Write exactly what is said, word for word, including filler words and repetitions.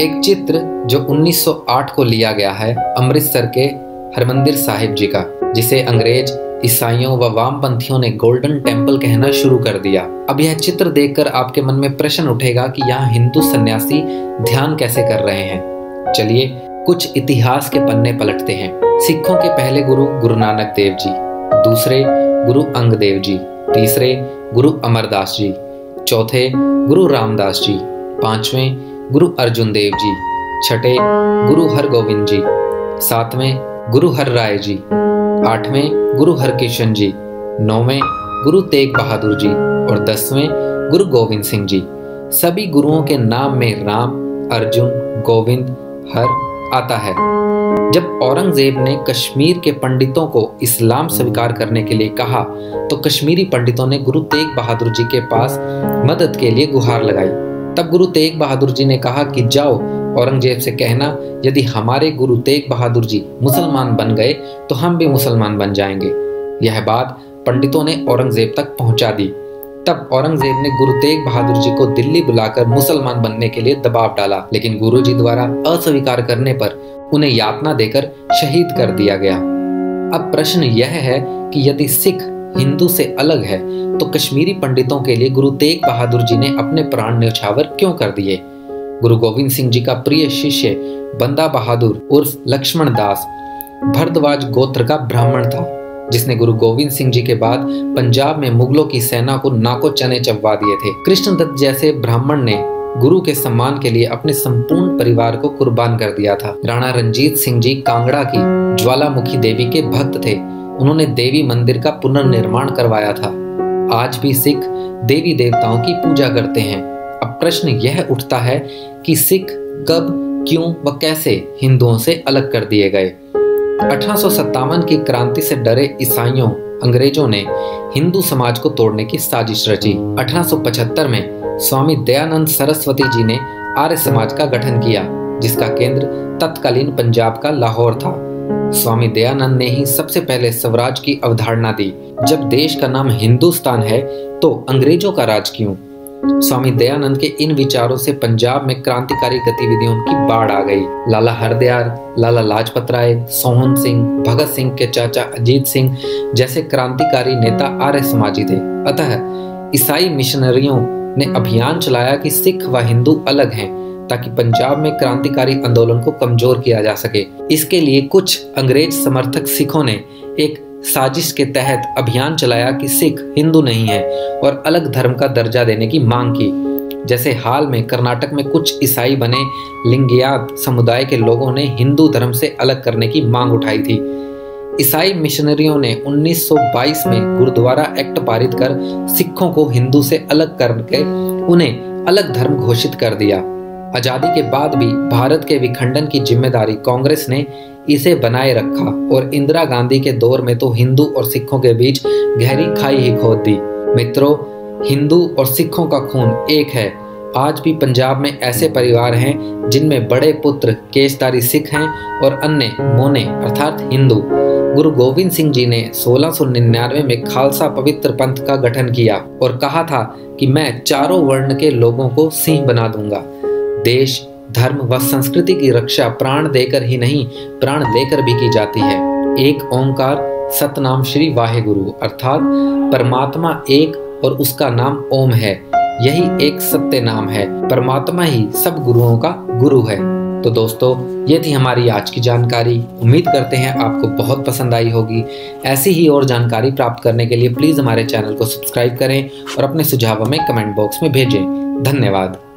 एक चित्र जो उन्नीस सौ आठ को लिया गया है अमृतसर के हरमंदिर साहिब जी का, जिसे अंग्रेज, ईसाइयों व वामपंथियों ने गोल्डन टेंपल कहना शुरू कर दिया। अब यह चित्र देखकर आपके मन में प्रश्न उठेगा कि यहाँ हिंदू सन्यासी ध्यान कैसे कर रहे हैं। चलिए कुछ इतिहास के पन्ने पलटते हैं। सिखों के पहले गुरु गुरु नानक देव जी, दूसरे गुरु अंगदेव जी, तीसरे गुरु अमरदास जी, चौथे गुरु रामदास जी, पांचवें गुरु अर्जुन देव जी, छठे गुरु हर गोविंद जी, सातवें गुरु हर राय जी, आठवें गुरु हर किशन जी, नौवें गुरु तेग बहादुर जी और दसवें गुरु गोविंद सिंह जी। सभी गुरुओं के नाम में राम, अर्जुन, गोविंद, हर आता है। जब औरंगजेब ने कश्मीर के पंडितों को इस्लाम स्वीकार करने के लिए कहा तो कश्मीरी पंडितों ने गुरु तेग बहादुर जी के पास मदद के लिए गुहार लगाई। तब गुरु तेग बहादुर जी ने कहा कि जाओ औरंगजेब से कहना, यदि हमारे गुरु तेग बहादुर जी मुसलमान बन गए तो हम भी मुसलमान बन जाएंगे। यह बात पंडितों ने औरंगजेब तक पहुंचा दी। तब औरंगजेब ने गुरु तेग बहादुर जी को दिल्ली बुलाकर मुसलमान बनने के लिए दबाव डाला, लेकिन गुरु जी द्वारा अस्वीकार करने पर उन्हें यातना देकर शहीद कर दिया गया। अब प्रश्न यह है कि यदि सिख हिंदू से अलग है तो कश्मीरी पंडितों के लिए गुरु तेग बहादुर जी ने अपने प्राण न्यौछावर क्यों कर दिए। गुरु गोविंद सिंह जी का प्रिय शिष्य बंदा बहादुर उर्फ लक्ष्मण दास भरद्वाज गोत्र का ब्राह्मण था, जिसने गुरु गोविंद सिंह जी के बाद पंजाब में मुगलों की सेना को नाको चने चबवा दिए थे। कृष्ण दत्त जैसे ब्राह्मण ने गुरु के सम्मान के लिए अपने संपूर्ण परिवार को कुर्बान कर दिया था। राणा रंजीत सिंह जी कांगड़ा की ज्वालामुखी देवी के भक्त थे। उन्होंने देवी मंदिर का पुनर्निर्माण करवाया था। आज भी सिख देवी देवताओं की पूजा करते हैं। अब प्रश्न यह उठता है कि सिख कब, क्यों व कैसे हिंदुओं से अलग कर दिए गए। अठारह सौ सत्तावन की क्रांति से डरे ईसाइयों, अंग्रेजों ने हिंदू समाज को तोड़ने की साजिश रची। अठारह सौ पचहत्तर में स्वामी दयानंद सरस्वती जी ने आर्य समाज का गठन किया, जिसका केंद्र तत्कालीन पंजाब का लाहौर था। स्वामी दयानंद ने ही सबसे पहले स्वराज की अवधारणा दी। जब देश का नाम हिंदुस्तान है तो अंग्रेजों का राज क्यों। स्वामी दयानंद के इन विचारों से पंजाब में क्रांतिकारी गतिविधियों की बाढ़ आ गई। लाला हरदयाल, लाला लाजपत राय, सोहन सिंह, भगत सिंह के चाचा अजीत सिंह जैसे क्रांतिकारी नेता आर्य समाजी थे। अतः ईसाई मिशनरियों ने अभियान चलाया कि सिख व हिंदू अलग हैं, ताकि पंजाब में क्रांतिकारी आंदोलन को कमजोर किया जा सके। इसके लिए कुछ अंग्रेज समर्थक सिखों ने एक साजिश के तहत अभियान चलाया कि सिख हिंदू नहीं है और अलग धर्म का दर्जा देने की मांग की। जैसे हाल में कर्नाटक में कुछ ईसाई बने लिंगायत समुदाय के लोगों ने हिंदू धर्म से अलग करने की मांग उठाई थी। ईसाई मिशनरियों ने उन्नीस सौ बाईस में गुरुद्वारा एक्ट पारित कर सिखों को हिंदू से अलग करके उन्हें अलग धर्म घोषित कर दिया। आजादी के बाद भी भारत के विखंडन की जिम्मेदारी कांग्रेस ने इसे बनाए रखा और इंदिरा गांधी के दौर में तो हिंदू और सिखों के बीच गहरी खाई ही खोद दी। मित्रों, हिंदू और सिखों का खून एक है। आज भी पंजाब में ऐसे परिवार हैं जिनमें बड़े पुत्र केशधारी सिख हैं और अन्य मोने अर्थात हिंदू। गुरु गोविंद सिंह जी ने सोलह सौ निन्यानवे में खालसा पवित्र पंथ का गठन किया और कहा था कि मैं चारों वर्ण के लोगों को सिंह बना दूंगा। देश, धर्म व संस्कृति की रक्षा प्राण देकर ही नहीं, प्राण लेकर भी की जाती है। एक ओंकार सतनाम श्री वाहेगुरु अर्थात परमात्मा एक और उसका नाम ओम है। यही एक सत्य नाम है। परमात्मा ही सब गुरुओं का गुरु है। तो दोस्तों, ये थी हमारी आज की जानकारी। उम्मीद करते हैं आपको बहुत पसंद आई होगी। ऐसी ही और जानकारी प्राप्त करने के लिए प्लीज हमारे चैनल को सब्सक्राइब करें और अपने सुझावों में कमेंट बॉक्स में भेजें। धन्यवाद।